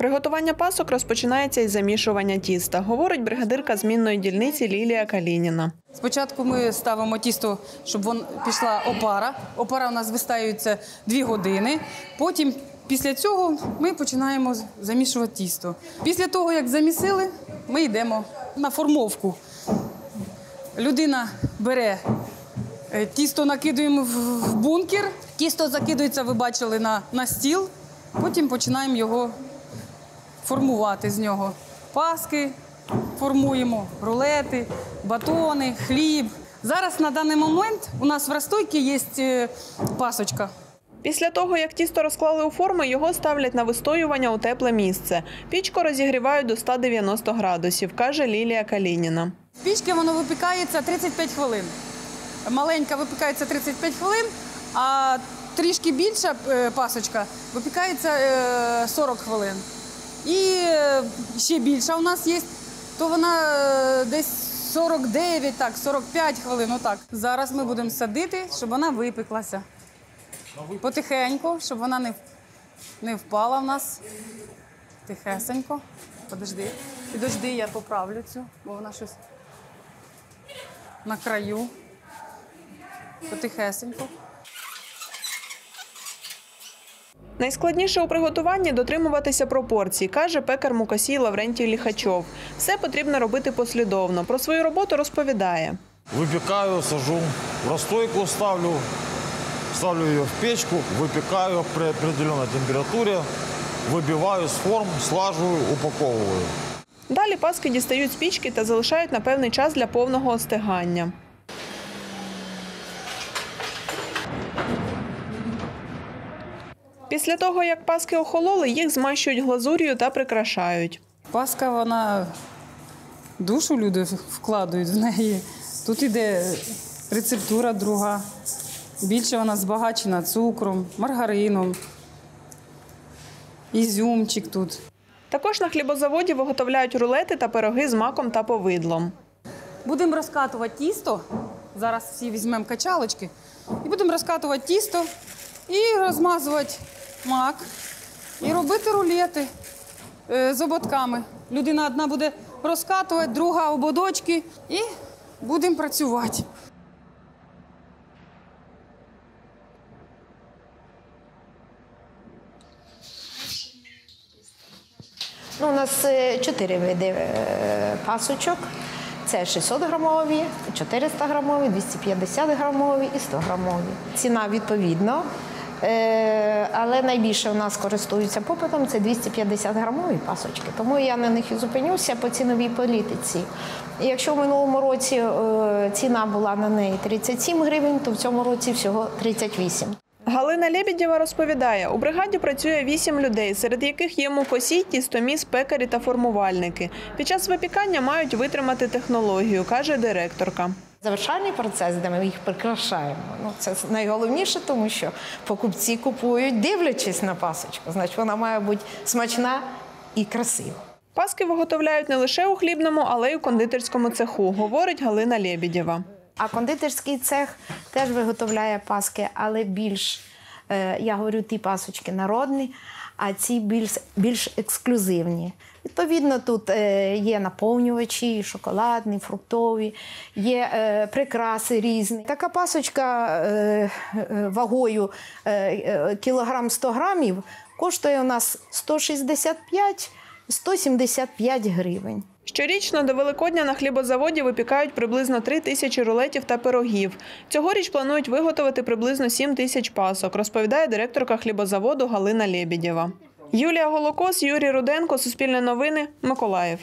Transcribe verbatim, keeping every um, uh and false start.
Приготування пасок розпочинається із замішування тіста, говорить бригадирка змінної дільниці Лілія Калініна. Спочатку ми ставимо тісто, щоб пішла опара. Опара у нас вистаюється дві години. Потім після цього ми починаємо замішувати тісто. Після того, як замісили, ми йдемо на формовку. Людина бере тісто, накидуємо в бункер. Тісто закидується, ви бачили, на, на стіл. Потім починаємо його формувати з нього. Паски формуємо, рулети, батони, хліб. Зараз на даний момент у нас в розстойці є пасочка. Після того, як тісто розклали у форми, його ставлять на вистоювання у тепле місце. Пічку розігрівають до ста дев'яноста градусів, каже Лілія Калініна. В пічці воно випікається тридцять п'ять хвилин. Маленька випікається тридцять п'ять хвилин, а трішки більша пасочка випікається сорок хвилин. І ще більша у нас є, то вона десь сорок дев'ять, так, сорок п'ять хвилин. Отак. Зараз ми будемо садити, щоб вона випеклася. Потихеньку, щоб вона не, не впала в нас. Тихесенько. Подожди. Підожди, я поправлю цю, бо вона щось на краю. Потихесенько. Найскладніше у приготуванні – дотримуватися пропорцій, каже пекар Мукасій Лаврентій Ліхачов. Все потрібно робити послідовно. Про свою роботу розповідає. Випікаю, сажу, в розстойку ставлю, ставлю її в печку, випікаю при определеній температурі, вибиваю з форм, слажую, упаковую. Далі паски дістають з пічки та залишають на певний час для повного остигання. Після того, як паски охололи, їх змащують глазур'ю та прикрашають. Паска, вона душу люди вкладають в неї. Тут іде рецептура друга. Більше вона збагачена цукром, маргарином, ізюмчик тут. Також на хлібозаводі виготовляють рулети та пироги з маком та повидлом. Будемо розкатувати тісто. Зараз всі візьмемо качалочки. І будемо розкатувати тісто. І розмазувати мак, і робити рулети з ободками. Людина одна буде розкатувати, друга – ободочки, і будемо працювати. Ну, у нас чотири види пасочок. Це шістсот грамові, чотириста грамові, двісті п'ятдесят грамові і сто грамові. Ціна відповідно. Але найбільше у нас користуються попитом – це двісті п'ятдесят грамові пасочки. Тому я на них і зупинюся по ціновій політиці. І якщо в минулому році ціна була на неї тридцять сім гривень, то в цьому році всього тридцять вісім. Галина Лебедєва розповідає, у бригаді працює вісім людей, серед яких є мукосій, тістоміс, пекарі та формувальники. Під час випікання мають витримати технологію, каже директорка. Завершальний процес, де ми їх прикрашаємо, ну, це найголовніше, тому що покупці купують, дивлячись на пасочку, значить вона має бути смачна і красива. Паски виготовляють не лише у хлібному, але й у кондитерському цеху, говорить Галина Лебедєва. А кондитерський цех теж виготовляє паски, але більш, я говорю, ті пасочки народні, а ці більш, більш ексклюзивні. Відповідно, тут є наповнювачі, шоколадні, фруктові, є прикраси різні. Така пасочка вагою кілограм сто грамів коштує у нас сто шістдесят п'ять - сто сімдесят п'ять гривень. Щорічно до Великодня на хлібозаводі випікають приблизно три тисячі рулетів та пирогів. Цьогоріч планують виготовити приблизно сім тисяч пасок, розповідає директорка хлібозаводу Галина Лебедєва. Юлія Голокоз, Юрій Руденко, Суспільне новини, Миколаїв.